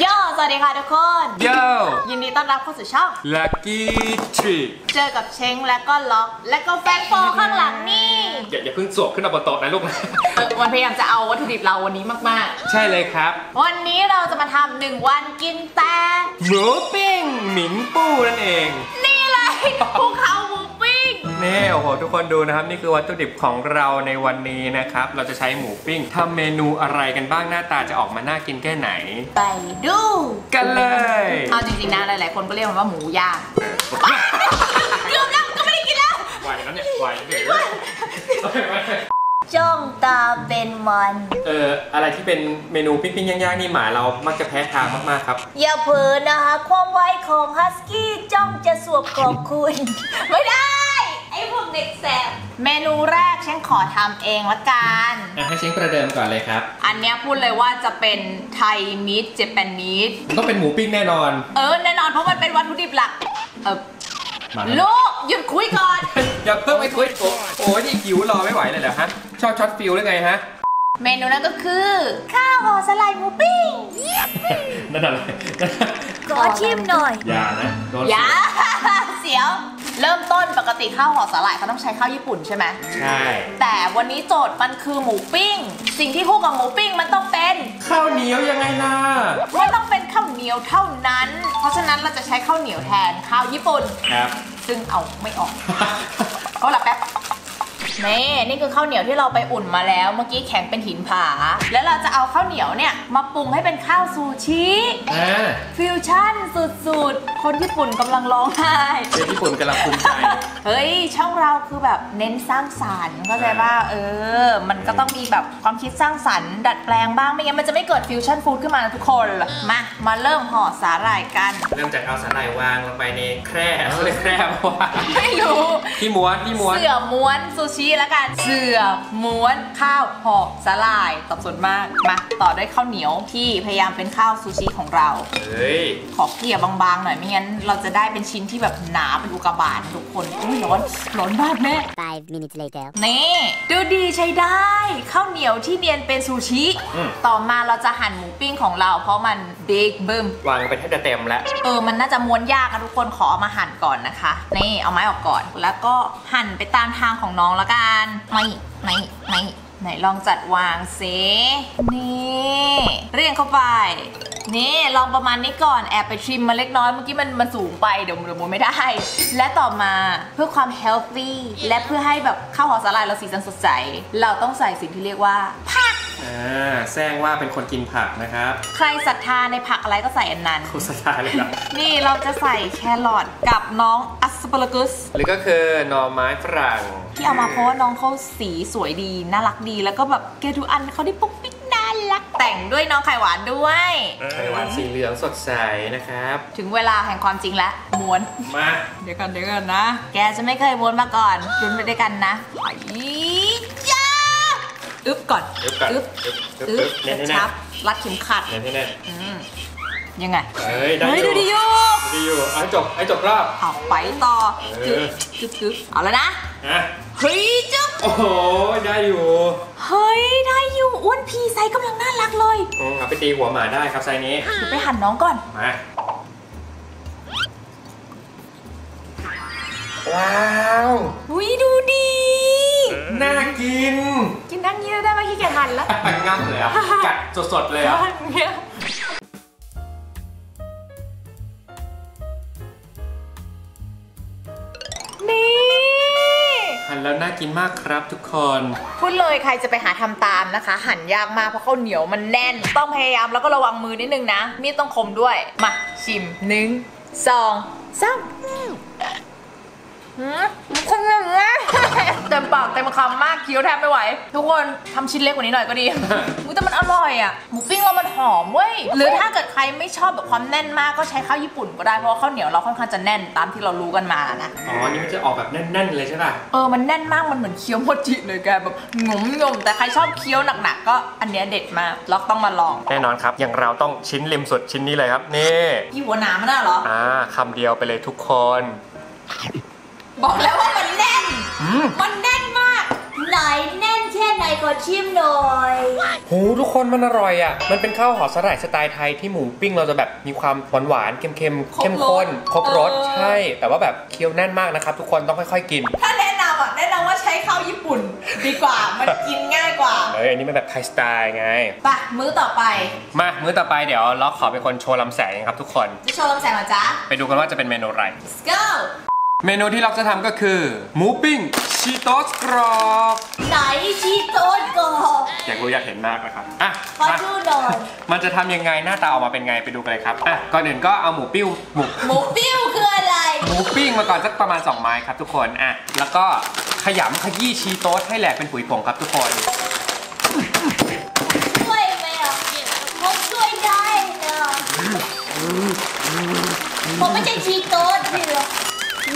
โยสวัสดีค่ะทุกคนโยยินดีต้อนรับเข้าสู่ช่อง Lucky Tree เจอกับเชงแล้วก็ล็อกและก็แฟนโฟข้างหลังนี่อย่าเพิ่งสวบขึ้นมาบนโต๊ะนะลูกนะวันพยายามจะเอาวัตถุดิบเราวันนี้มากๆใช่เลยครับวันนี้เราจะมาทำหนึ่งวันกินแต่หมูปิ้งหมิงปูนั่นเองนี่เลยภูเขาหมูปิ้งนี่โอ้โหทุกคนดูนะครับนี่คือวัตถุดิบของเราในวันนี้นะครับเราจะใช้หมูปิ้งทำเมนูอะไรกันบ้างหน้าตาจะออกมาน่ากินแค่ไหนไปดูกันเลยเอาจริงๆนะหลายๆคนก็เรียกมันว่าหมูย่างเกือบแล้วก็ไม่ได้กินแล้วไหวแล้วเนี่ยไหวเลยจ้องตาเป็นมันอะไรที่เป็นเมนูปิ้งๆย่างๆนี่หมาเรามักจะแพ้ทางมากๆครับอย่าเผลอนะคะความไวของฮัสกี้จ้องจะสวบของคุณ ไม่ได้ไอพวกเด็กแสบเมนูแรกฉันขอทำเองละกันให้ฉันประเดิมก่อนเลยครับอันนี้พูดเลยว่าจะเป็นไทยมิตรเจแปนมิตรต้องเป็นหมูปิ้งแน่นอนแน่นอนเพราะมันเป็นวัตถุดิบหลักลูกหยุดคุยก่อนอย่าเพิ่งไปคุยโอ้ยนี่หิวรอไม่ไหวเลยเหรอฮะชอบช็อตฟิลหรือไงฮะเมนูนั้นก็คือข้าวห่อสไลด์หมูปิ้งนั่นอะไรขอชิมหน่อยอย่านะอย่าเสียวเริ่มต้นปกติข้าวห่อสาหร่ายเขาต้องใช้ข้าวญี่ปุ่นใช่ไหมใช่แต่วันนี้โจทย์มันคือหมูปิ้งสิ่งที่คู่กับหมูปิ้งมันต้องเป็นข้าวเหนียวยังไงล่ะไม่ต้องเป็นข้าวเหนียวเท่านั้นเพราะฉะนั้นเราจะใช้ข้าวเหนียวแทนข้าวญี่ปุ่นครับซึ่งเอาไม่ออกก็หลับแป๊บนี่คือข้าวเหนียวที่เราไปอุ่นมาแล้วเมื่อกี้แข็งเป็นหินผาแล้วเราจะเอาข้าวเหนียวเนี่ยมาปรุงให้เป็นข้าวซูชิฟิวชั่นสุดๆคนญี่ปุ่นกำลังร้องไห้คนญี่ปุ่นกำลังภูมิใจเฮ้ยช่องเราคือแบบเน้นสร้างสรรค์เข้าใจว่ามันก็ต้องมีแบบความคิดสร้างสรรค์ดัดแปลงบ้างไม่งั้นมันจะไม่เกิดฟิวชั่นฟู้ดขึ้นมาทุกคนมาเริ่มห่อสาหร่ายกันเริ่มจากเอาสาหร่ายวางลงไปในแคร่เขาเรียกแคร่วะไม่รู้ที่ม้วนที่ม้วนเสื่อม้วนซูชิแล้วกันเสือม้วนข้าวห่อสาหร่ายตอบสนมากมาต่อด้วยข้าวเหนียวที่พยายามเป็นข้าวซูชิของเราขอเกลี่ยบางๆหน่อยไม่งั้นเราจะได้เป็นชิ้นที่แบบหนาเป็นอุกกาบาตทุกคนร้อนมากแม่นี่ดูดีใช้ได้ข้าวเหนียวที่เนียนเป็นซูชิต่อมาเราจะหั่นหมูปิ้งของเราเพราะมันเบกเบิ่มวางไปแทบจะเต็มแล้วมันน่าจะม้วนยากนะทุกคนขอเอามาหั่นก่อนนะคะนี่เอาไม้ออกก่อนแล้วก็หั่นไปตามทางของน้องแล้วกันไหนลองจัดวางสินี่เรียงเข้าไปนี่ลองประมาณนี้ก่อนแอบไปทริมมาเล็กน้อยเมื่อกี้มันสูงไปเดี๋ยวมันไม่ได้และต่อมาเพื่อความ healthy และเพื่อให้แบบข้าวห่อสาหร่ายเราสีสันสดใสเราต้องใส่สิ่งที่เรียกว่าผักแซงว่าเป็นคนกินผักนะครับใครศรัทธาในผักอะไรก็ใส่อันนั้นโฆษณาเลยครับนี่เราจะใส่แครอทกับน้องอัสปารากัสหรือก็คือหน่อไม้ฝรั่งที่เอามาเพราะว่าน้องเขาสีสวยดีน่ารักดีแล้วก็แบบแกดูอันเขาได้ปุ๊กปิ๊กน่ารักแต่งด้วยน้องไข่หวานด้วยไข่หวานสีเหลืองสดใสนะครับถึงเวลาแห่งความจริงแล้วม้วนมาเดี๋ยวกันนะแกจะไม่เคยม้วนมาก่อนลุ้นไปด้วยกันนะอึ๊บก่อนอึ๊บชับรัดเข็มขัดยังไงได้ดูดิโยไอ้จบรอบเอาไปต่อจึ๊บเอาแล้วนะเฮ้ยจึ๊บโอ้โหได้อยู่เฮ้ยได้อยู่อ้วนพีไซกำลังน่ารักเลยเอาไปตีหัวหมาได้ครับไซนี้เดี๋ยวไปหั่นน้องก่อนมาว้าวอุ้ยดูดีน่ากินกินทั้งนี้ได้ไหมที่แกหั่นแล้วงับเลยอ่ะกัดสดๆเลยอ่ะแล้วน่ากินมากครับทุกคนพูดเลยใครจะไปหาทำตามนะคะหั่นยากมากเพราะข้าวเหนียวมันแน่นต้องพยายามแล้วก็ระวังมือนิดนึงนะมีดต้องคมด้วยมาชิม1 2 3มันคุ้มยังไงเต็มปากเต็มคำมากเคี้ยวแทบไม่ไหวทุกคนทำชิ้นเล็กกว่านี้หน่อยก็ดีแต่มันอร่อยอ่ะหมูปิ้งเรามันหอมเว้ยหรือถ้าเกิดใครไม่ชอบแบบความแน่นมากก็ใช้ข้าวญี่ปุ่นก็ได้เพราะข้าวเหนียวเราค่อนข้างจะแน่นตามที่เรารู้กันมานะอ๋อนี่มันจะออกแบบแน่นๆเลยใช่ป่ะมันแน่นมากมันเหมือนเคี้ยวโมจิเลยแกแบบงมแต่ใครชอบเคี้ยวหนักๆก็อันเนี้ยเด็ดมากเราต้องมาลองแน่นอนครับอย่างเราต้องชิ้นริมสุดชิ้นนี้เลยครับนี่ยี่หัวหนามน่ะเหรอคำเดียวไปเลยทุกคนบอกแล้วว่ามันแน่นมาก ไหนแน่นแค่ไหนขอชิมหน่อยโหทุกคนมันอร่อยอ่ะมันเป็นข้าวห่อสาหร่ายสไตล์ไทยที่หมูปิ้งเราจะแบบมีความหวานๆเค็มๆเข้มข้นครบรสใช่แต่ว่าแบบเคี้ยวแน่นมากนะครับทุกคนต้องค่อยๆกินถ้าแนะนำอ่ะแนะนำว่าใช้ข้าวญี่ปุ่นดีกว่ามันกินง่ายกว่าอันนี้มันแบบไทยสไตล์ไงปะมื้อต่อไปมามื้อต่อไปเดี๋ยวเราขอเป็นคนโชว์ลำแสงครับทุกคนจะโชว์ลำแสงเหรอจ๊ะไปดูกันว่าจะเป็นเมนูอะไร Let's goเมนูที่เราจะทำก็คือหมูปิ้งชีโต้กรอบไหนชีโต้กรอบอยากรู้อยากเห็นมากนะครับอ่ะขอดูหน่อยมันจะทำยังไงหน้าตาออกมาเป็นไงไปดูกันเลยครับอ่ะก่อนอื่นก็เอาหมูปิ้วคืออะไรหมูปิ้งมาก่อนสักประมาณ2ไม้ครับทุกคนอ่ะแล้วก็ขยำขยี้ชีโต้ให้แหลกเป็นผุยผงครับทุกคนช่วยไหมอ่ะผมช่วยได้นะผมไม่ใช่ชีโต้สิหรอ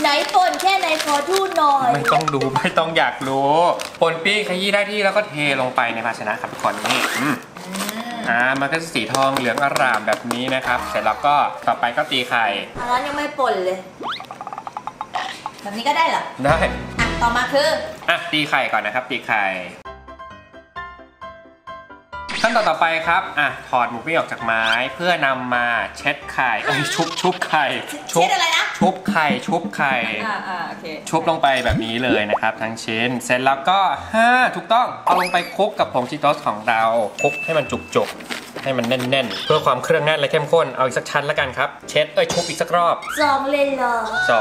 ไหนปนแค่ไหนขอดูหน่อยไม่ต้องดูไม่ต้องอยากรู้ปนปี้ขยี้ได้ที่แล้วก็เทลงไปในภาชนะครับทุกคนนี่มันก็จะสีทองเหลืองอร่ามแบบนี้นะครับเสร็จแล้วก็ต่อไปก็ตีไข่แล้วยังไม่ปนเลยแบบนี้ก็ได้เหรอได้อ่ะต่อมาคืออ่ะตีไข่ก่อนนะครับตีไข่ขั้นตอนต่อไปครับอ่ะถอดหมูปิ้งออกจากไม้เพื่อนำมาเช็ดไข่ชุบไข่ชุบอะไรนะชุบไข่ชุบลงไปแบบนี้เลยนะครับทั้งชิ้นเสร็จแล้วก็ถูกต้องเอาลงไปคลุกกับผงชีโต้ของเราคลุกให้มันจุกๆให้มันแน่นๆเพื่อความเครื่องแน่นและเข้มข้นเอาอีกสักชั้นละกันครับเช็ดชุบอีกสักรอบ2เลยเหรอ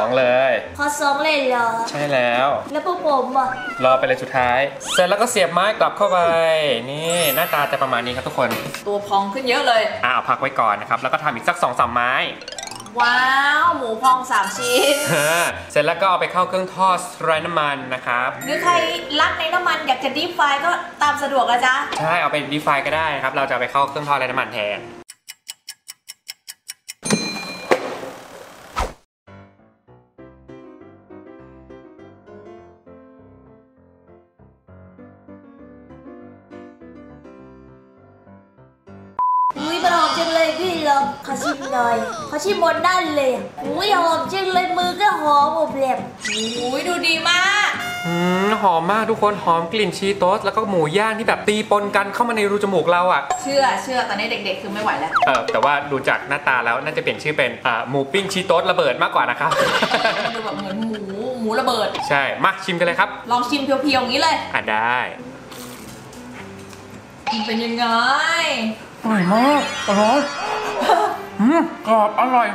2เลยพอ2เลยเหรอใช่แล้วแล้วพวกผมอ่ะรอไปเลยสุดท้ายเสร็จแล้วก็เสียบไม้กลับเข้าไปนี่หน้าตาจะประมาณนี้ครับทุกคนตัวพองขึ้นเยอะเลยเอาพักไว้ก่อนนะครับแล้วก็ทำอีกสัก 2-3 ไม้ว้าวหมูพอง3ชิ้นเสร็จแล้วก็เอาไปเข้าเครื่องทอดไร้น้ำมันนะครับหรือใครรักในน้ำมันอยากจะดีฟายก็ตามสะดวกนะจ๊ะใช่เอาไปดีฟายก็ได้นะครับเราจะไปเข้าเครื่องทอดไร้น้ำมันแทนหอมจังเลยพี่ลองขอชิมหน่อยขอชิมบนด้านเลยอุ้ยหอมจังเลยมือก็หอมอบแหลมอุ้ยดูดีมากหอมมากทุกคนหอมกลิ่นชีโต้แล้วก็หมูย่างที่แบบตีปนกันเข้ามาในรูจมูกเราอ่ะเชื่อตอนนี้เด็กๆคือไม่ไหวแล้วแต่ว่าดูจากหน้าตาแล้วน่าจะเปลี่ยนชื่อเป็นหมูปิ้งชีโต้ระเบิดมากกว่านะครับดูแบบเหมือนหมูระเบิดใช่มาชิมกันเลยครับลองชิมเพียวๆอย่างนี้เลยได้เป็นยังไงอร่อยมากอร่อยกรอบอร่อย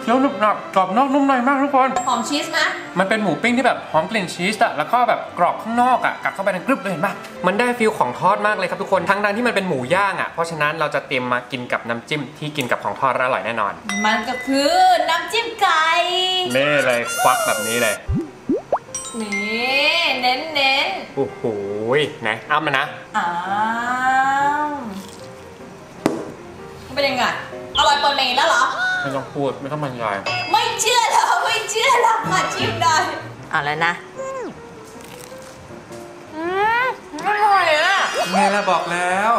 เคี้ยวหนึบหนับกรอบนอกนุ่มในมากทุกคนหอมชีสนะมันเป็นหมูปิ้งที่แบบหอมกลิ่นชีสอะแล้วก็แบบกรอบข้างนอกอะกัดเข้าไปในกรึบเลยเห็นปะมันได้ฟิลของทอดมากเลยครับทุกคนทั้งที่มันเป็นหมูย่างอะเพราะฉะนั้นเราจะเตรียมมากินกับน้ำจิ้มที่กินกับของทอดอร่อยแน่นอนมันก็คือน้ำจิ้มไก่นี่เลยควักแบบนี้เลยนี่เน้นโอ้โหนะอ้ามันนะเป็นยังไงอร่อยเปิดเมนแล้วเหรอไม่ต้องพูดไม่ต้องบรรยายไม่เชื่อหรอไม่เชื่อหรอมาชิมได้เอาแล้วนะอร่อยอ่ะแม่เราบอกแล้ว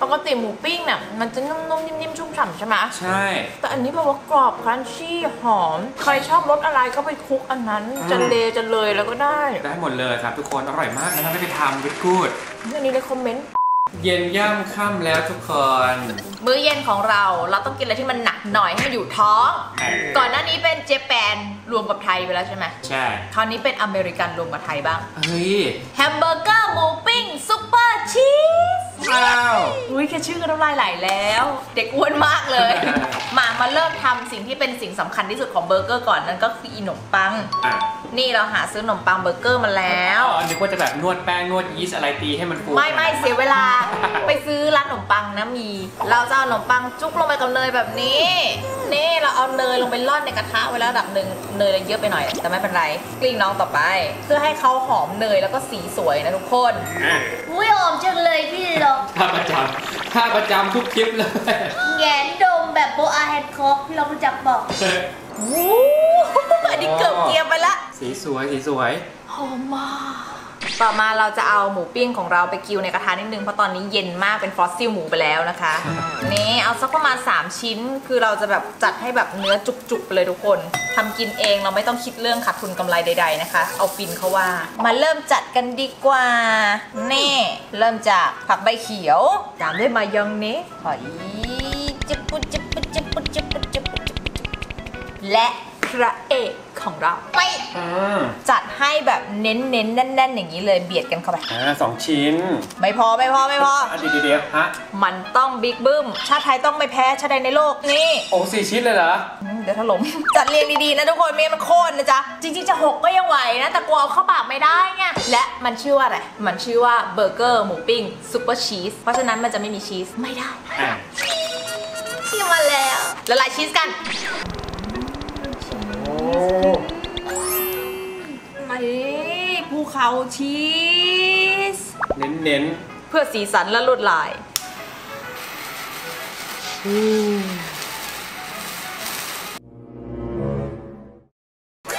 ปกติหมูปิ้งเนี่ยมันจะนุ่มๆนิ่มๆชุ่มฉ่ำใช่ไหมใช่แต่อันนี้แบบว่ากรอบครันชี่หอมใครชอบรสอะไรก็ไปคลุกอันนั้นจะเลยแล้วก็ได้หมดเลยครับทุกคนอร่อยมากนะครับไปทำไปกูดอันนี้ในคอมเมนต์เย็นย่ำค่ำแล้วทุกคนมื้อเย็นของเราต้องกินอะไรที่มันหนักหน่อยให้มันอยู่ท้องก่อนหน้านี้เป็นเจแปนรวมกับไทยไปแล้วใช่ไหมใช่คราวนี้เป็นอเมริกันรวมกับไทยบ้างเฮ้ยแฮมเบอร์เกอร์หมูปิ้งซุปเปอร์ชีสว้าวอุ้ยแค่ชื่อก็น้ำลายไหลแล้วเด็กอ้วนมากเลยมาเริ่มทำสิ่งที่เป็นสิ่งสำคัญที่สุดของเบอร์เกอร์ก่อนนั่นก็คือขนมปังนี่เราหาซื้อขนมปังเบอร์เกอร์มาแล้วนึกว่าจะแบบนวดแป้งนวดยีสต์อะไรตีให้มันฟูไม่เสียเวลาไปซื้อร้านขนมปังนะมีเราจะเอาขนมปังจุกลงไปกับเนยแบบนี้นี่เราเอาเนยลงไปร่อนในกระทะไว้แล้วระดับหนึ่งเนยเยอะไปหน่อยแต่ไม่เป็นไรกลิ้งน้องต่อไปเพื่อให้เขาหอมเนยแล้วก็สีสวยนะทุกคนอุ้ยหอมจังเลยพี่ลองท่าประจำทุกคลิปเลยแงนดมแบบโบอาแฮนด์คอกพี่ลองจับบอกอันนี้เกือบเกียร์ไปละสีสวยหอมมาก ต่อมาเราจะเอาหมูปิ้งของเราไปกิวในกระทะนิดนึงเพราะตอนนี้เย็นมากเป็นฟรอสซิลหมูไปแล้วนะคะนี่เอาสักประมาณ3ชิ้นคือเราจะแบบจัดให้แบบเนื้อจุกๆไปเลยทุกคนทำกินเองเราไม่ต้องคิดเรื่องขาดทุนกำไรใดๆนะคะเอาฟินเขาว่ามาเริ่มจัดกันดีกว่านี่เริ่มจากผักใบเขียวตามด้วยมายองเนสหอยและพระเอกของเราไปจัดให้แบบเน้นๆแน่นๆอย่างนี้เลยเบียดกันเข้าไปสองชิ้นไม่พอเดี๋ยวฮะมันต้องบิ๊กบึ้มชาติไทยต้องไม่แพ้ชาติใดในโลกนี่โอ้4ชิ้นเลยเหรอเดี๋ยวถล่มจัดเรียงดีๆนะทุกคนไม่มันโค่นนะจ๊ะจริงๆจะ6ก็ยังไหวนะแต่กลัวเอาเข้าปากไม่ได้ไงและมันชื่อว่าอะไรมันชื่อว่าเบอร์เกอร์หมูปิ้งซุปเปอร์ชีสเพราะฉะนั้นมันจะไม่มีชีสไม่ได้ที่มาแล้วละลายชีสกันภูเขาชีสเน้นๆเพื่อสีสันและลวดลายใค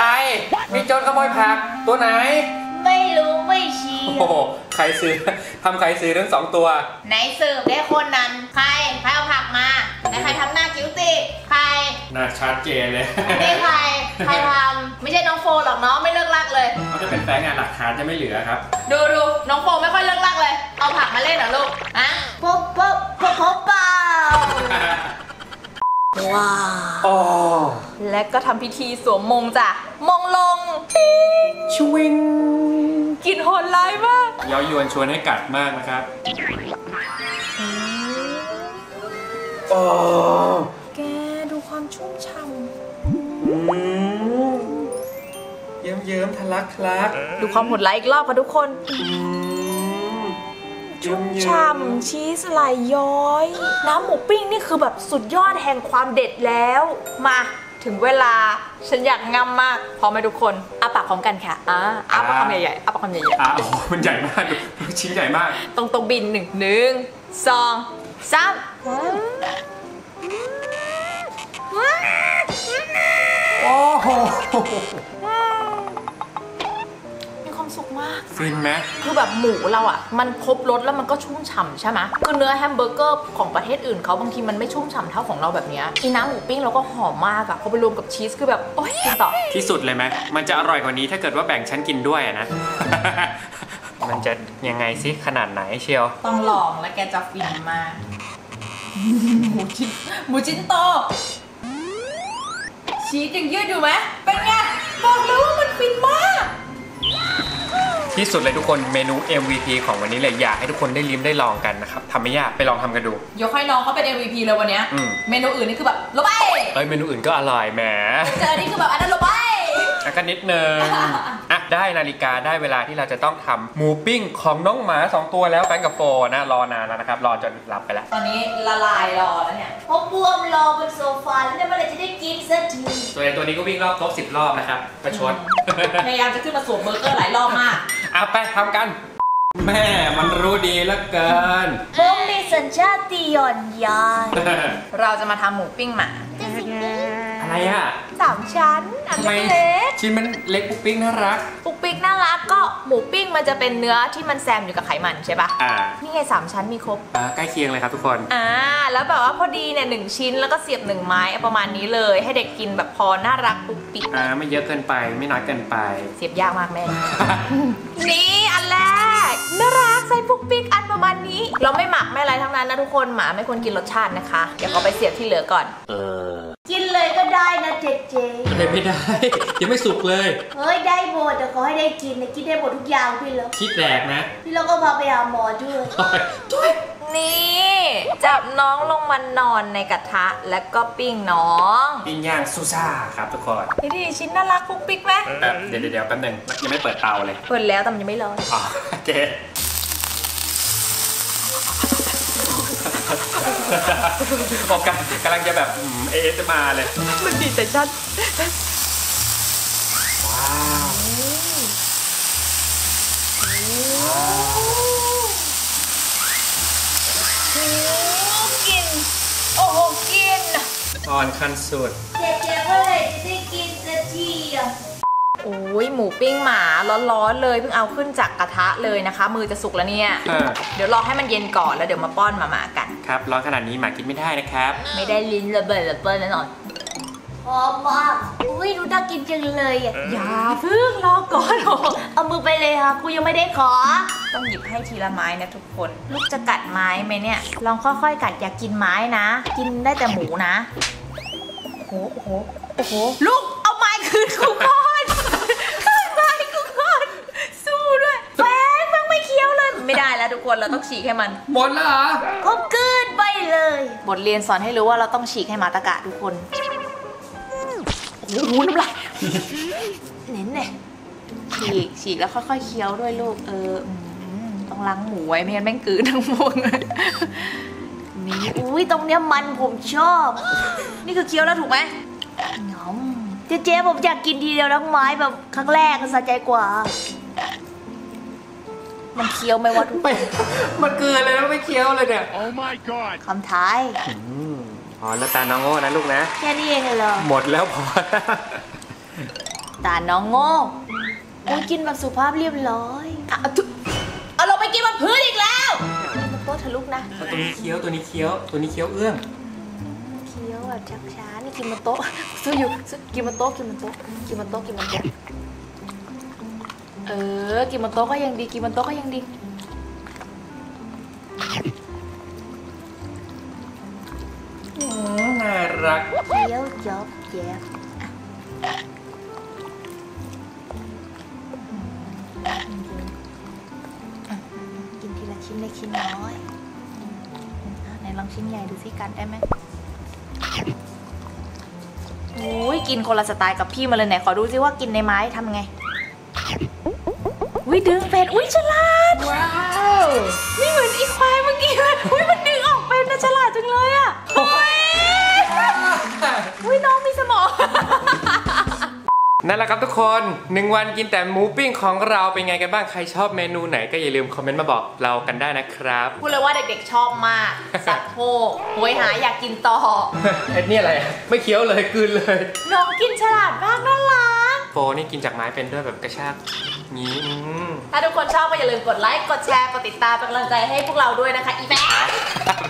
รมีโจรขโมยผักตัวไหนไม่รู้ไม่ชี้โอ้โหใครซื้อทำใครซื้อทั้งสองตัวไหนสืบได้คนนั้นใครเอาผักมาแต่ใครทำหน้ากิ้วติใครน่าชัดเจนเลยนี่ใครทำไม่ใช่น้องโฟหรอกเนาะไม่เลิกลักเลยเขาจะเป็นแฝงงานหลักฐานจะไม่เหลือครับดูน้องโฟไม่ค่อยเลิกลักเลยเอาผักมาเล่นเหรอลูกอ่ะปุ๊บเปล่าว้าวและก็ทำพิธีสวมมงจ้ะมงลงชวิงกลิ่นโหดร้ายมากเย้ายวนชวนให้กัดมากนะครับโอ้แกดูความชุ่มฉ่ำเยิ้มๆทะลักๆดูความโหดร้ายอีกรอบค่ะทุกคนชุ่มฉ่ำชีสไหลย้อยน้ำหมูปิ้งนี่คือแบบสุดยอดแห่งความเด็ดแล้วมาถึงเวลาฉันอยากงำมากพร้อมไหมทุกคนอ้าปากพร้อมกันค่ะอ้าปากคำใหญ่ๆอ้าปากคำใหญ่ๆโอ้โหมันใหญ่มากชิ้นใหญ่มากตรงบิน1 2 3โอ้โหมีความสุขมากฟินไหมคือแบบหมูเราอ่ะมันครบรสแล้วมันก็ชุ่มฉ่ำใช่ไหมคือเนื้อแฮมเบอร์เกอร์ของประเทศอื่นเขาบางทีมันไม่ชุ่มฉ่ำเท่าของเราแบบนี้อีน้ำหมูปิ้งเราก็หอมมากอ่ะพอไปรวมกับชีสคือแบบโอ๊ยกินต่อที่สุดเลยไหมมันจะอร่อยกว่านี้ถ้าเกิดว่าแบ่งชั้นกินด้วยนะมันจะยังไงสิขนาดไหนเชียวต้องลองแล้วแกจะฟินมากหมูชิ้นโตชีสยังยืดอยู่ไหมเป็นไงบอกเลยว่ามันฟินมากที่สุดเลยทุกคนเมนู MVP ของวันนี้เลยอยากให้ทุกคนได้ลิ้มได้ลองกันนะครับทำไม่ยากไปลองทำกันดูยกให้น้องเขาเป็น MVP เลยวันนี้เมนูอื่นนี่คือแบบลบไปเอ้ยเมนูอื่นก็อร่อยแหมเจออันนี้คือแบบอันนั้นลบไปแล้วก็นิดนึงอ่ะได้นาฬิกาได้เวลาที่เราจะต้องทำหมูปิ้งของน้องหมา2ตัวแล้วแฟนกับโฟนะรอนานแล้วนะครับรอจนหลับไปแล้วตอนนี้ละลายรอแล้วเนี่ยเพราะบวมรอบนโซฟาแล้วเนี่ยเมื่อไรจะได้กินสักทีตัวนี้ก็วิ่งรอบครบ10 รอบนะครับประชดพยายามจะขึ้นมาสวมเบอร์เกอร์หลายรอบมากอ่ะไปทำกันแม่มันรู้ดีเหลือเกินผมมีสัญชาติยอนยานเราจะมาทำหมูปิ้งหมาอะไรอ่ะ3 ชั้นอันเล็กชิ้นมันเล็กปุ๊กปิ้งน่ารักก็หมูปิ้งมันจะเป็นเนื้อที่มันแซมอยู่กับไขมันใช่ปะนี่ไง3 ชั้นมีครบใกล้เคียงเลยครับทุกคนแล้วแบบว่าพอดีเนี่ย1 ชิ้นแล้วก็เสียบ1 ไม้ประมาณนี้เลยให้เด็กกินแบบพอน่ารักปุ๊กปิ้งไม่เยอะเกินไปไม่น้อยเกินไปเสียบยากมากแม่นี่อันแรกน่ารักใส่ปุ๊กปิ้งอันประมาณนี้เราไม่หมักไม่อะไรทั้งนั้นนะทุกคนหมาไม่ควรกินรสชาตินะคะเดี๋ยวเอาไปเสียบที่เหลือก่อนกินเลยก็ได้นะเจ๊ไม่ได้ยังไม่สุกเลยเฮ้ยได้หมดแต่ขอให้ได้กินนะกินได้หมดทุกอย่างพี่แล้วคิดแหลกนะพี่แล้วก็พาไปหาหมอด้วยนี่จับน้องลงมานอนในกระทะแล้วก็ปิ้งน้องปิ้งย่างซูซ่าครับทุกคนนี่ชิ้นน่ารักปุ๊กปิ๊กไหมเดี๋ยวแป๊บนึงยังไม่เปิดเตาเลยเปิดแล้วแต่มันยังไม่ร้อนอ๋อเจ๊ออกกันกำลังจะแบบASMRเลยมันดีแต่ชัดว้าวกินโอ้โหกินอ่อนขั้นสุดเจ๊ก็เลยจะได้กินสักทีอ่ะ โอ้ยหมูปิ้งหมาร้อนๆเลยเพิ่งเอาขึ้นจากกระทะเลยนะคะมือจะสุกแล้วเนี่ยเดี๋ยวรอให้มันเย็นก่อนแล้วเดี๋ยวมาป้อนมากันครับร้อนขนาดนี้หมากินไม่ได้นะครับไม่ได้ลิ้นระเบิดระเบิดแน่นอนหอมมากอุ้ยดูน่ากินจังเลยอย่าเพิ่งรอก่อนเอามือไปเลยค่ะกูยังไม่ได้ขอต้องหยิบให้ทีละไม้นะทุกคนลูกจะกัดไม้ไหมเนี่ยลองค่อยๆกัดอย่ากินไม้นะกินได้แต่หมูนะโอ้โหโอ้โหลูกเอาไม้คืนกูก่อนไม้กูก่อนสู้ด้วยแฝงฟังไม่เคี้ยวเลยไม่ได้แล้วทุกคนเราต้องฉีกให้มันหมดแล้วเหรอก็กลืนไปเลยบทเรียนสอนให้รู้ว่าเราต้องฉีกให้หมาตะกะทุกคนโอ้โหน้ำลายเน้นเลยฉีกแล้วค่อยๆเคี้ยวด้วยลูกต้องล้างหมูไว้ไม่งั้นแม่งกลืนทั้งพวงเลยนี่อุ้ยตรงเนี้ยมันผมชอบนี่คือเคี้ยวแล้วถูกไหมเจ๊ผมอยากกินทีเดียวทั้งไม้แบบครั้งแรกสะใจกว่ามันเคี้ยวไหมวะทุกคนมันเกลือเลยแล้วไม่เคี้ยวเลยเนี่ย Oh my god คำท้ายอ๋อแล้วตาน้องโง่นะลูกนะแค่นี้เองเหรอหมดแล้วพอตาน้องโง่กูกินแบบสุภาพเรียบร้อยเอาเราไปกินบนพื้นอีกแล้วมันโป๊ะทะลุนะตัวนี้เคี้ยวตัวนี้เคี้ยวเอื้องเคี้ยวแบบช้าๆนี่กินบนโต๊ะสู้อยู่กินบนโต๊ะกินบนโต๊ะก็ยังดีน่ารักเคี้ยวจอบแจ๊บกินทีละชิ้นเล็กชิ้นน้อยไหนลองชิ้นใหญ่ดูสิกัดได้ไหมโอ้ยกินคนละสไตล์กับพี่มาเลยไหนขอดูซิว่ากินในไม้ทำไงอุ้ยดึงเป็นอุ้ยฉลาดว้าวไม่เหมือนอีควายเมื่อกี้เลยอุ้ยมันดึงออกเป็นนะฉลาดจังเลยอ่ะอุ้ยน้องมีสมองนั่นแหละครับทุกคน1วันกินแต่หมูปิ้งของเราเป็นไงกันบ้างใครชอบเมนูไหนก็อย่าลืมคอมเมนต์มาบอกเรากันได้นะครับพูดเลยว่าเด็กๆชอบมากสัตว์โผล่โหยหาอยากกินต่อไอ้นี่อะไรไม่เคี้ยวเลยกลืนเลยน้องกินฉลาดมากน่ารักโฟนี่กินจากไม้เป็นด้วยแบบกระชากงี้ถ้าทุกคนชอบก็อย่าลืมกดไลค์กดแชร์กดติดตามเป็นกำลังใจให้พวกเราด้วยนะคะอีแม่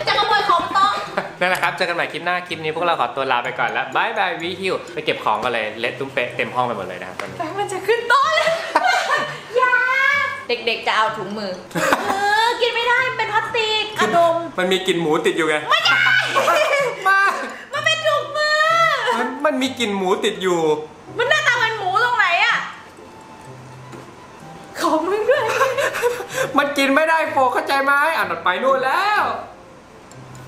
จะขโมยของโต๊ะนั่นแหละครับเจอกันใหม่คลิปหน้าคลิปนี้พวกเราขอตัวลาไปก่อนแล้วบายบายวิฮิวไปเก็บของกันเลยเละตุ้มเป๊ะเต็มห้องไปหมดเลยนะครับตอนนี้มันจะขึ้นโต๊ะเลยอย่าเด็กๆจะเอาถุงมือกินไม่ได้เป็นพลาสติกกระดมมันมีกลิ่นหมูติดอยู่ไงไม่ได้มันเป็นถุงมือมันมีกลิ่นหมูติดอยู่มันหน้าตาเหมือนหมูตรงไหนอะของมึงด้วยมันกินไม่ได้โฟเข้าใจไหมอ่านออกไปนู่นแล้ว